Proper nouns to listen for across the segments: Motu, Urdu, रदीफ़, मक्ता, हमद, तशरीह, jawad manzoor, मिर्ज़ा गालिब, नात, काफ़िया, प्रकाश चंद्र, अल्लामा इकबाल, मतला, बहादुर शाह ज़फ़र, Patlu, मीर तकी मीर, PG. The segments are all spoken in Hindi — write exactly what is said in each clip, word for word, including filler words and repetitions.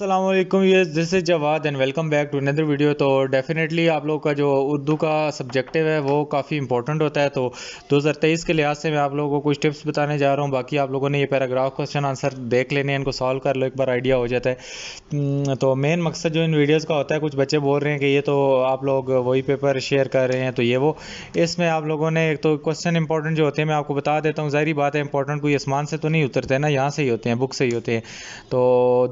अस्सलाम वालेकुम, ये this is Jawad and welcome back to another video. तो डेफिनेटली आप लोग का जो उर्दू का सब्जेक्टिव है वो काफ़ी इंपॉर्टेंट होता है। तो दो हज़ार तेईस के लिहाज से मैं आप लोगों को कुछ टिप्स बताने जा रहा हूँ। बाकी आप लोगों ने ये पैराग्राफ क्वेश्चन आंसर देख लेने, इनको सॉल्व कर लो, एक बार आइडिया हो जाता है। तो मेन मकसद जो इन वीडियोज़ का होता है, कुछ बच्चे बोल रहे हैं कि ये तो आप लोग वही पेपर शेयर कर रहे हैं, तो ये वो इसमें आप लोगों ने एक तो क्वेश्चन इंपॉर्टेंट जो होते हैं मैं आपको बता देता हूँ। ज़ाहिर बात है इंपॉर्टेंट कोई आसमान से तो नहीं उतरते ना, यहाँ से ही होते हैं, बुक से ही होते हैं। तो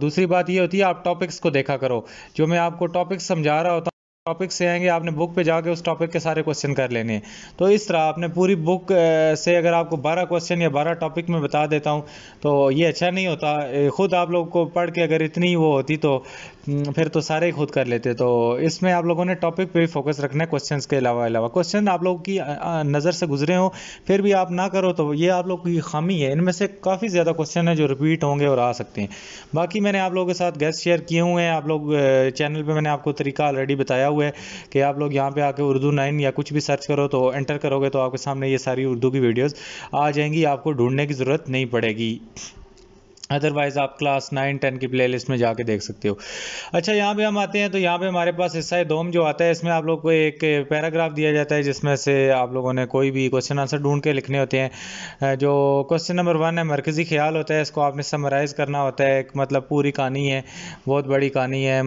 दूसरी बात ये होती है, आप टॉपिक्स को देखा करो। जो मैं आपको टॉपिक्स समझा रहा होता हूँ, टॉपिक से आएंगे, आपने बुक पे जाके उस टॉपिक के सारे क्वेश्चन कर लेने हैं। तो इस तरह आपने पूरी बुक से अगर आपको बारह क्वेश्चन या बारह टॉपिक में बता देता हूँ तो ये अच्छा नहीं होता। खुद आप लोग को पढ़ के अगर इतनी वो होती तो फिर तो सारे खुद कर लेते। तो इसमें आप लोगों ने टॉपिक पे भी फोकस रखना है, क्वेश्चन के अलावा अलावा क्वेश्चन आप लोग की नज़र से गुजरे हों फिर भी आप ना करो तो ये आप लोग की खामी है। इनमें से काफ़ी ज़्यादा क्वेश्चन है जो रिपीट होंगे और आ सकते हैं। बाकी मैंने आप लोगों के साथ गेस्ट शेयर किए हुए हैं, आप लोग चैनल पर मैंने आपको तरीका ऑलरेडी बताया है कि आप लोग यहाँ पे आके उर्दू नाइन या कुछ भी सर्च करो तो एंटर करोगे तो आपके सामने ये सारी उर्दू की वीडियोस आ जाएंगी, आपको ढूंढने की ज़रूरत नहीं पड़ेगी। अदरवाइज़ आप क्लास नाइन टेन की प्लेलिस्ट में जाके देख सकते हो। अच्छा, यहाँ पे हम आते हैं तो यहाँ पे हमारे पास हिस्सा दोम जो आता है, इसमें आप लोग को एक पैराग्राफ दिया जाता है जिसमें से आप लोगों ने कोई भी क्वेश्चन आंसर ढूंढ के लिखने होते हैं। जो क्वेश्चन नंबर वन है मरकज़ी ख्याल होता है, इसको आपने समराइज़ करना होता है। एक मतलब पूरी कहानी है, बहुत बड़ी कहानी है।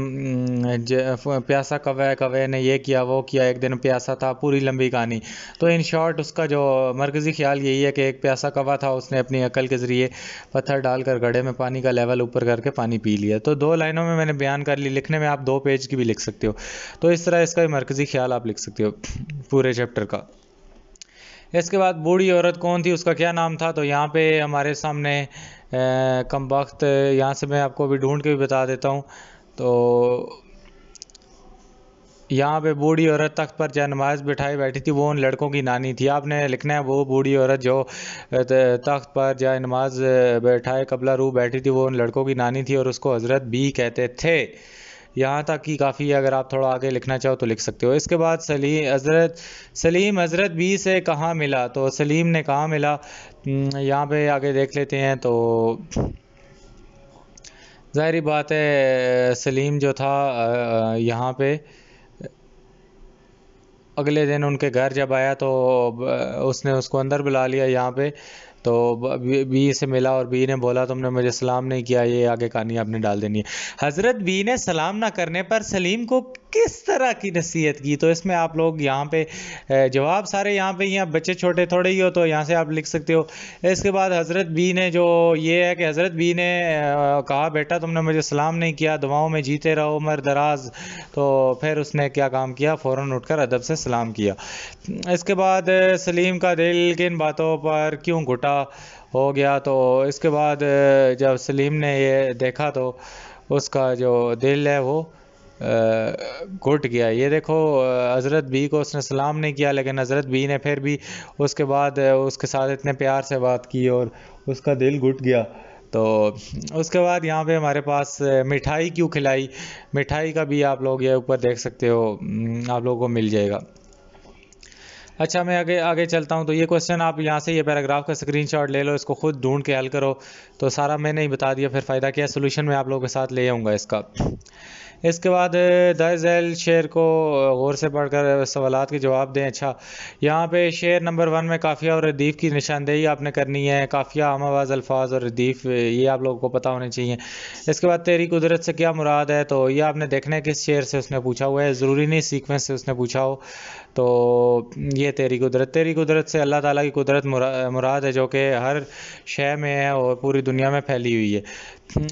प्यासा कवै कवै ने ये किया वो किया, एक दिन प्यासा था, पूरी लंबी कहानी। तो इन शॉर्ट उसका जो मरकज़ी ख्याल यही है कि एक प्यासा कवा था, उसने अपनी अकल के ज़रिए पत्थर डालकर घड़े में पानी का लेवल ऊपर करके पानी पी लिया। तो दो लाइनों में मैंने बयान कर ली, लिखने में आप दो पेज की भी लिख सकते हो। तो इस तरह इसका भी मरकज़ी ख्याल आप लिख सकते हो पूरे चैप्टर का। इसके बाद बूढ़ी औरत कौन थी, उसका क्या नाम था। तो यहाँ पे हमारे सामने कम वक्त, यहाँ से मैं आपको भी ढूंढ के भी बता देता हूँ। तो यहाँ पे बूढ़ी औरत तख्त पर जानमाज़ बिठाई बैठी थी, वो उन लड़कों की नानी थी। आपने लिखना है वो बूढ़ी औरत जो तख्त पर जानमाज़ बैठाए कबला रू बैठी थी, वो उन लड़कों की नानी थी और उसको हज़रत भी कहते थे। यहाँ तक कि काफ़ी है, अगर आप थोड़ा आगे लिखना चाहो तो लिख सकते हो। इसके बाद सलीम हजरत सलीम हजरत बी से कहाँ मिला, तो सलीम ने कहाँ मिला, यहाँ पे आगे देख लेते हैं। तो ज़ाहिर बात है सलीम जो था यहाँ पे अगले दिन उनके घर जब आया तो उसने उसको अंदर बुला लिया यहाँ पे, तो बी से मिला और बी ने बोला तुमने मुझे सलाम नहीं किया। ये आगे कहानी आपने डाल देनी है। हज़रत बी ने सलाम ना करने पर सलीम को किस तरह की नसीहत की, तो इसमें आप लोग यहाँ पे जवाब सारे यहाँ पे, यहाँ बच्चे छोटे थोड़े ही हो तो यहाँ से आप लिख सकते हो। इसके बाद हज़रत बी ने जो ये है कि हज़रत बी ने कहा बेटा तुमने मुझे सलाम नहीं किया, दुआओं में जीते रहो उम्र दराज। तो फिर उसने क्या काम किया, फ़ौरन उठकर अदब से सलाम किया। इसके बाद सलीम का दिल किन बातों पर क्यों घुटा हो गया, तो इसके बाद जब सलीम ने ये देखा तो उसका जो दिल है वो घुट गया। ये देखो हज़रत बी को उसने सलाम नहीं किया, लेकिन हज़रत बी ने फिर भी उसके बाद उसके साथ इतने प्यार से बात की और उसका दिल घुट गया। तो उसके बाद यहाँ पे हमारे पास मिठाई क्यों खिलाई, मिठाई का भी आप लोग ये ऊपर देख सकते हो, आप लोगों को मिल जाएगा। अच्छा, मैं आगे आगे चलता हूँ। तो ये क्वेश्चन आप यहाँ से ये पैराग्राफ का स्क्रीनशॉट ले लो, इसको खुद ढूंढ के हल करो। तो सारा मैंने ही बता दिया, फिर फ़ायदा क्या, सोल्यूशन मैं आप लोगों के साथ ले आऊँगा इसका। इसके बाद दर्ज एल शेर को गौर से पढ़कर सवालात के जवाब दें। अच्छा, यहाँ पे शेर नंबर वन में काफ़िया और रदीफ़ की निशानदेही आपने करनी है। काफ़िया आम आवाज़ अल्फाज और रदीफ़ ये आप लोगों को पता होने चाहिए। इसके बाद तेरी कुदरत से क्या मुराद है, तो ये आपने देखना है किस शेर से उसने पूछा हुआ है, ज़रूरी नहीं सीक्वेंस से उसने पूछा हो। तो ये तेरी कुदरत, तेरी कुदरत से अल्लाह ताला की कुदरत मुराद है जो कि हर शय में है और पूरी दुनिया में फैली हुई है।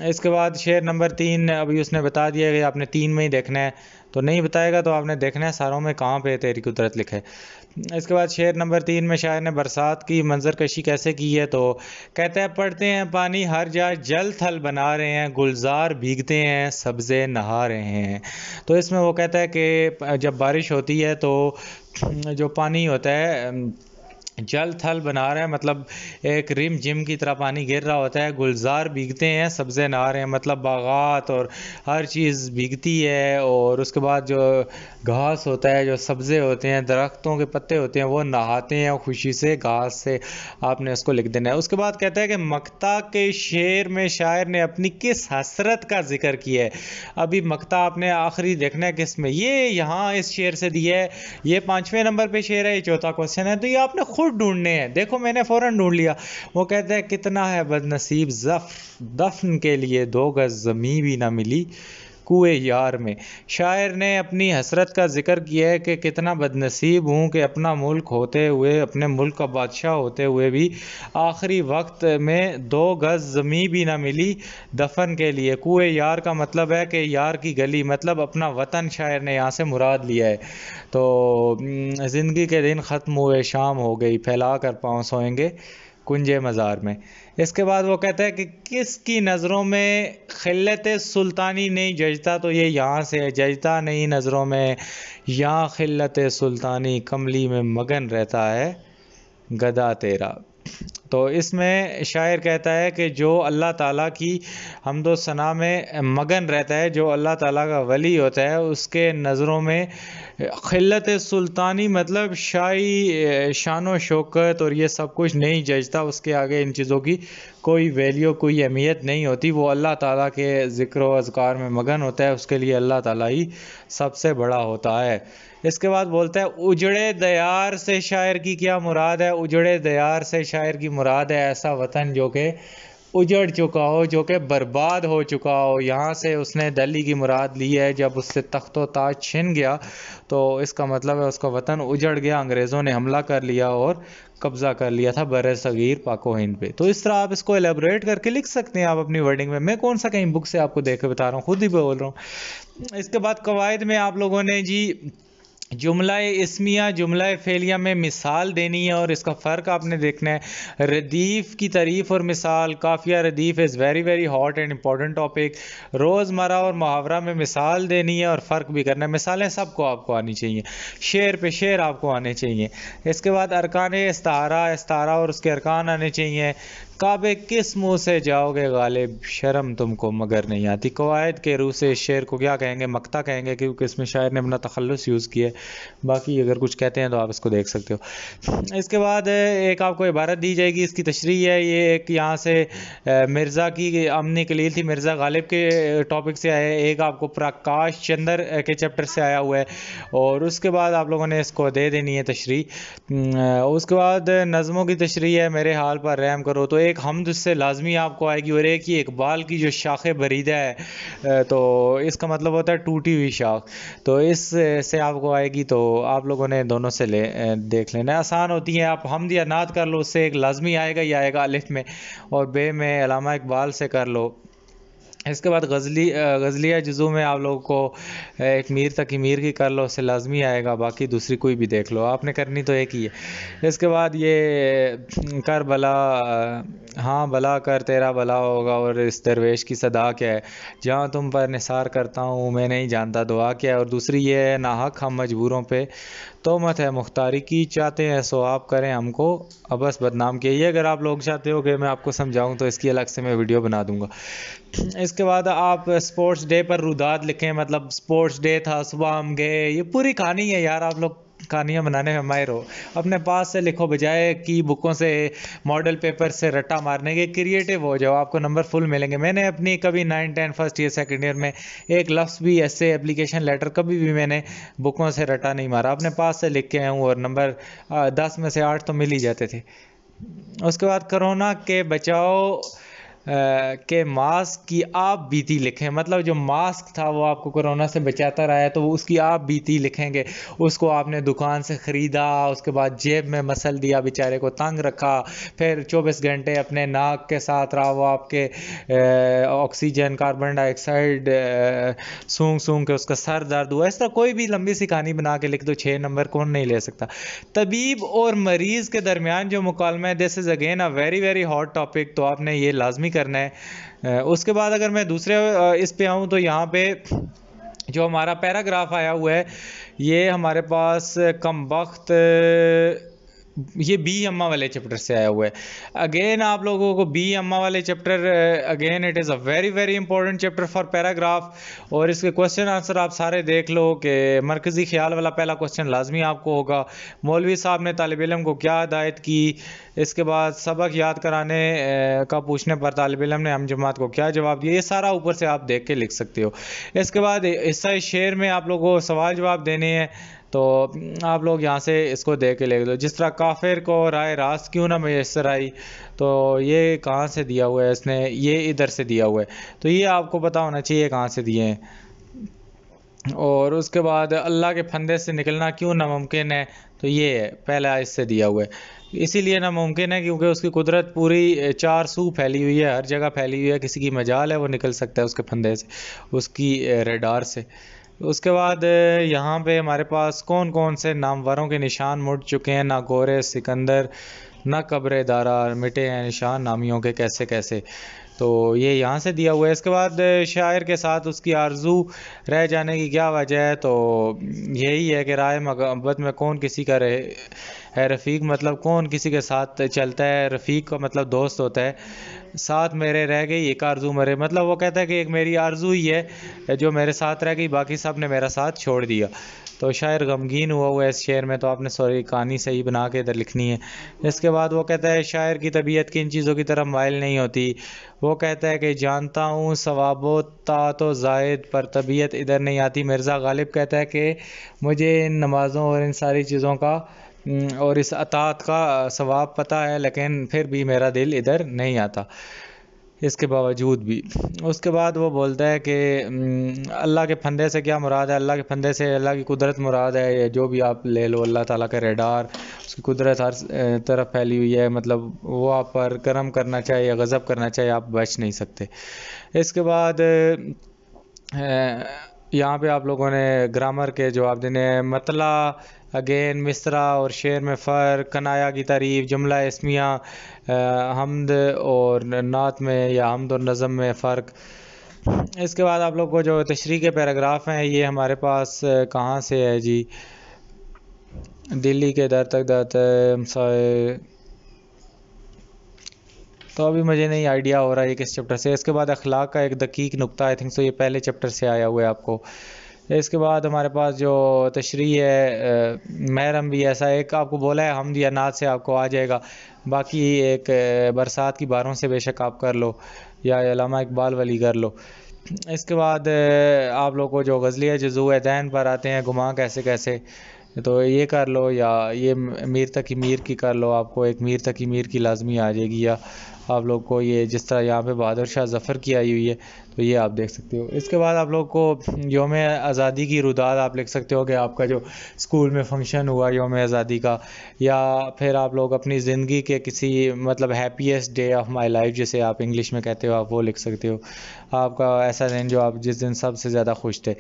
इसके बाद शेर नंबर तीन, अभी उसने बता दिया कि आपने तीन में ही देखना है, तो नहीं बताएगा तो आपने देखना है सारों में कहाँ पे तेरी कुदरत लिखा है। इसके बाद शेर नंबर तीन में शायर ने बरसात की मंजरकशी कैसे की है, तो कहते हैं पढ़ते हैं पानी हर जा जल थल बना रहे हैं, गुलजार भीगते हैं सब्ज़े नहा रहे हैं। तो इसमें वो कहता है कि जब बारिश होती है तो जो पानी होता है जल थल बना रहे हैं, मतलब एक रिम जिम की तरह पानी गिर रहा होता है। गुलजार भीगते हैं, सब्ज़े नहा रहे हैं, मतलब बागात और हर चीज़ भीगती है। और उसके बाद जो घास होता है, जो सब्ज़े होते हैं, दरख्तों के पत्ते होते हैं, वो नहाते हैं खुशी से घास से। आपने उसको लिख देना है। उसके बाद कहता है कि मक्ता के शेर में शायर ने अपनी किस हसरत का जिक्र किया है। अभी मक्ता आपने आखिरी देखना है किस में, ये यहाँ इस शेर से दिया है, ये पाँचवें नंबर पर शेर है, ये चौथा क्वेश्चन है, तो ये आपने ढूंढने हैं। देखो मैंने फौरन ढूंढ लिया। वो कहते हैं कितना है बदनसीब ज़फ़र दफन के लिए दो गज ज़मीं भी ना मिली कुए यार में। शायर ने अपनी हसरत का जिक्र किया है कि कितना बदनसीब हूँ कि अपना मुल्क होते हुए, अपने मुल्क का बादशाह होते हुए भी आखिरी वक्त में दो गज ज़मीं भी ना मिली दफन के लिए। कुए यार का मतलब है कि यार की गली, मतलब अपना वतन शायर ने यहाँ से मुराद लिया है। तो ज़िंदगी के दिन ख़त्म हुए, शाम हो गई, फैला कर पाँव सोएंगे कुंजे मज़ार में। इसके बाद वो कहता है कि किसकी नज़रों में खिल्लत सुल्तानी नहीं जजता, तो ये यहाँ से जजता नहीं नज़रों में, यहाँ खिल्लत सुल्तानी कमली में मगन रहता है गदा तेरा। तो इसमें शायर कहता है कि जो अल्लाह ताला की हम्दो सना में मगन रहता है, जो अल्लाह ताला का वली होता है, उसके नज़रों में खिल्लत सुल्तानी मतलब शाही शानो शौकत और ये सब कुछ नहीं जजता, उसके आगे इन चीज़ों की कोई वैल्यू कोई अहमियत नहीं होती। वो अल्लाह ताला के ज़िक्र अज़कार में मगन होता है, उसके लिए अल्लाह ताला ही सबसे बड़ा होता है। इसके बाद बोलता है उजड़े दयार से शायर की क्या मुराद है। उजड़े दयार से शायर की मुराद है ऐसा वतन जो कि उजड़ चुका हो, जो कि बर्बाद हो चुका हो। यहाँ से उसने दिल्ली की मुराद ली है, जब उससे तख्तो ताज छिन गया तो इसका मतलब है उसका वतन उजड़ गया, अंग्रेज़ों ने हमला कर लिया और कब्ज़ा कर लिया था बर सग़ीर पाको हिंद पे। तो इस तरह आप इसको एलेबोरेट करके लिख सकते हैं आप अपनी वर्डिंग में। मैं कौन सा कहीं बुक से आपको देख के बता रहा हूँ, खुद ही बोल रहा हूँ। इसके बाद कवायद में आप लोगों ने जी जुमला इसमिया जुमला फ़ेलिया में मिसाल देनी है और इसका फ़र्क आपने देखना है। रदीफ़ की तारीफ़ और मिसाल, काफिया रदीफ़ is very very hot and important topic. रोज़मर्रा और मुहावरा में मिसाल देनी है और फ़र्क भी करना है। मिसालें सबको आपको आनी चाहिए, शेर पे शेर आपको आने चाहिए। इसके बाद अरकान इस्तारा, इस्तारा और उसके अरकान आने चाहिए। काबे किस मुँह से जाओगे गालिब, शर्म तुमको मगर नहीं आती। कवायद के रूह से इस शेर को क्या कहेंगे, मक्ता कहेंगे, क्योंकि इसमें शायर ने अपना तखल्लुस यूज़ किया। बाकी अगर कुछ कहते हैं तो आप इसको देख सकते हो। इसके बाद एक आपको इबारत दी जाएगी, इसकी तशरीह है। ये एक यहाँ से मिर्ज़ा की अमनी कलील थी, मिर्ज़ा गालिब के टॉपिक से आया है। एक आपको प्रकाश चंद्र के चैप्टर से आया हुआ है और उसके बाद आप लोगों ने इसको दे देनी है तशरीह। उसके बाद नज़मों की तशरीह है, मेरे हाल पर रहम करो, तो एक हमद से लाजमी आपको आएगी। और एक ही इकबाल की जो शाखें बरीदा है, तो इसका मतलब होता है टूटी हुई शाख, तो इस से आपको आएगी। तो आप लोगों ने दोनों से ले देख लेना, आसान होती है। आप हमद या नात कर लो, उससे एक लाजमी आएगा ही आएगा अलिफ में, और बे में अलामा इकबाल से कर लो। इसके बाद गज़ली गज़लिया जुज़ू में आप लोगों को एक मीर तक मीर की कर लो, उससे लाजमी आएगा। बाकी दूसरी कोई भी देख लो, आपने करनी तो एक ही है। इसके बाद ये कर भला, हाँ भला कर तेरा भला होगा। और इस दरवेश की सदा क्या है, जहाँ तुम पर निसार करता हूँ मैं नहीं जानता दुआ क्या है। और दूसरी ये है नाहक हम मजबूरों पे तोहमत है मुख्तारी की, चाहते हैं सो आप करें हमको अबस बदनाम किया। ये अगर आप लोग चाहते हो कि मैं आपको समझाऊँ तो इसकी अलग से मैं वीडियो बना दूँगा। इसके बाद आप स्पोर्ट्स डे पर रुदाद लिखें, मतलब स्पोर्ट्स डे था सुबह हम गए, ये पूरी कहानी है यार। आप लोग कहानियाँ बनाने में माहिर हो, अपने पास से लिखो बजाय की बुकों से मॉडल पेपर से रट्टा मारने के। क्रिएटिव हो जाओ, आपको नंबर फुल मिलेंगे। मैंने अपनी कभी nine ten first year second year में एक लफ्ज़ भी ऐसे एप्लीकेशन लेटर कभी भी मैंने बुकों से रट्टा नहीं मारा, अपने पास से लिख के आया हूँ और नंबर दस में से आठ तो मिल ही जाते थे। उसके बाद कोरोना के बचाओ के मास्क की आप बीती लिखें, मतलब जो मास्क था वो आपको कोरोना से बचाता रहा है, तो उसकी आप बीती लिखेंगे। उसको आपने दुकान से ख़रीदा, उसके बाद जेब में मसल दिया, बेचारे को तंग रखा, फिर चौबीस घंटे अपने नाक के साथ रहा, वो आपके ऑक्सीजन कार्बन डाइऑक्साइड सूंघ सूंघ के उसका सर दर्द हुआ। इस तरह कोई भी लंबी सी कहानी बना के लिख दो, छः नंबर कौन नहीं ले सकता। तबीब और मरीज़ के दरमियान जो मुकालमा है, this is again a very very hot topic, तो आपने ये लाजमी करना है। उसके बाद अगर मैं दूसरे इस पे आऊँ तो यहाँ पे जो हमारा पैराग्राफ आया हुआ है, ये हमारे पास कमबख्त ये बी अम्मा वाले चैप्टर से आया हुआ है। अगेन आप लोगों को बी अम्मा वाले chapter, again it is a very very important chapter for paragraph, और इसके क्वेश्चन आंसर आप सारे देख लो कि मरकज़ी ख्याल वाला पहला क्वेश्चन लाजमी आपको होगा, मौलवी साहब ने तालिब इलम को क्या हिदायत की, इसके बाद सबक याद कराने का पूछने पर तालिब इलम ने हम जमात को क्या जवाब दिया, ये सारा ऊपर से आप देख के लिख सकते हो। इसके बाद हिस्सा शेर में आप लोगों को सवाल जवाब देने हैं, तो आप लोग यहाँ से इसको देख के ले लो, जिस तरह काफिर को राय रास्त क्यों ना मैसर आई, तो ये कहाँ से दिया हुआ है इसने, ये इधर से दिया हुआ है, तो ये आपको पता होना चाहिए कहाँ से दिए हैं। और उसके बाद अल्लाह के फंदे से निकलना क्यों नामुमकिन है, तो ये है पहला इससे दिया हुआ है, इसीलिए नामुमकिन है क्योंकि उसकी कुदरत पूरी चार सू फैली हुई है, हर जगह फैली हुई है, किसी की मजाल है वो निकल सकता है उसके फंदे से, उसकी रडार से। उसके बाद यहाँ पे हमारे पास कौन कौन से नामवरों के निशान मुड़ चुके हैं, ना गोरे सिकंदर ना कब्र दारा, मिटे हैं निशान नामियों के कैसे कैसे, तो ये यहाँ से दिया हुआ है। इसके बाद शायर के साथ उसकी आरजू रह जाने की क्या वजह है, तो यही है कि राय मोहब्बत में कौन किसी का रहे है रफ़ीक, मतलब कौन किसी के साथ चलता है, रफ़ीक का मतलब दोस्त होता है, साथ मेरे रह गई एक आरजू मरे, मतलब वो कहता है कि एक मेरी आरजू ही है जो मेरे साथ रह गई, बाकी सब ने मेरा साथ छोड़ दिया, तो शायर गमगीन हुआ हुआ है इस शेर में, तो आपने सॉरी कहानी सही बना के इधर लिखनी है। इसके बाद वो कहता है शायर की तबीयत किन चीज़ों की तरफ मायल नहीं होती, वो कहता है कि जानता हूँ सवाबो ता तो जायद पर तबीयत इधर नहीं आती। मिर्ज़ा गालिब कहता है कि मुझे इन नमाज़ों और इन सारी चीज़ों का और इस अतात का सवाब पता है, लेकिन फिर भी मेरा दिल इधर नहीं आता इसके बावजूद भी। उसके बाद वो बोलता है कि अल्लाह के फंदे से क्या मुराद है, अल्लाह के फंदे से अल्लाह की कुदरत मुराद है, ये जो भी आप ले लो, अल्लाह ताला का रडार, उसकी कुदरत हर तरफ फैली हुई है, मतलब वो आप पर करम करना चाहे या गज़ब करना चाहे, आप बच नहीं सकते। इसके बाद यहाँ पे आप लोगों ने ग्रामर के जवाब देने हैं, मतला अगेन मिसरा और शेर में फ़र्क, कनाया की तारीफ़, जुमला इसमिया, हमद और नात में या हमद और नज़म में फ़र्क। इसके बाद आप लोग को जो तशरीह के पैराग्राफ हैं, ये हमारे पास कहाँ से है जी, दिल्ली के दर तक दाते, तो अभी मुझे नहीं आइडिया हो रहा है ये किस चैप्टर से। इसके बाद अखलाक का एक दकीक नुक्ता, आई थिंक सो ये पहले चैप्टर से आया हुआ है आपको। इसके बाद हमारे पास जो तशरीह है महरम भी, ऐसा एक आपको बोला है हमद या नात से आपको आ जाएगा, बाकी एक बरसात की बारों से बेशक आप कर लो या अल्लामा इकबाल वली कर लो। इसके बाद आप लोग को जो गज़लिया जुज़ूए दैन पर आते हैं, गुमा कैसे कैसे, तो ये कर लो, या ये मीर तकी मीर की कर लो, आपको एक मीर तकी मीर की लाजमी आ जाएगी, या आप लोग को ये जिस तरह यहाँ पे बहादुर शाह ज़फ़र की आई हुई है, तो ये आप देख सकते हो। इसके बाद आप लोग को योम आज़ादी की रुदाद आप लिख सकते हो कि आपका जो स्कूल में फंक्शन हुआ योम आज़ादी का, या फिर आप लोग अपनी ज़िंदगी के किसी मतलब happiest day of my life जिसे आप इंग्लिश में कहते हो, आप वो लिख सकते हो, आपका ऐसा दिन जो आप जिस दिन सबसे ज़्यादा खुश थे।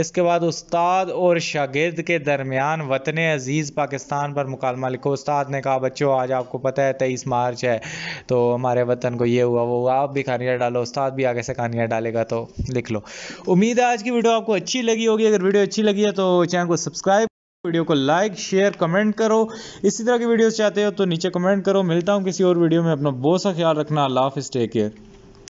इसके बाद उस्ताद और शागिर्द के दरमियान वतन अज़ीज़ पाकिस्तान पर मुकालमा लिखो। उस्ताद ने कहा बच्चों आज आपको पता है तेईस मार्च है, तो हमारे वतन को ये हुआ वो हुआ, आप भी कहानियाँ डालो, उस्ताद भी आगे से कहानियाँ डालेगा, तो लिख लो। उम्मीद है आज की वीडियो आपको अच्छी लगी होगी, अगर वीडियो अच्छी लगी है तो चैनल को सब्सक्राइब, वीडियो को लाइक शेयर कमेंट करो, इसी तरह की वीडियोस चाहते हो तो नीचे कमेंट करो। मिलता हूँ किसी और वीडियो में, अपना बहुत सा ख्याल रखना, अल्लाह हाफिज़, टेक केयर।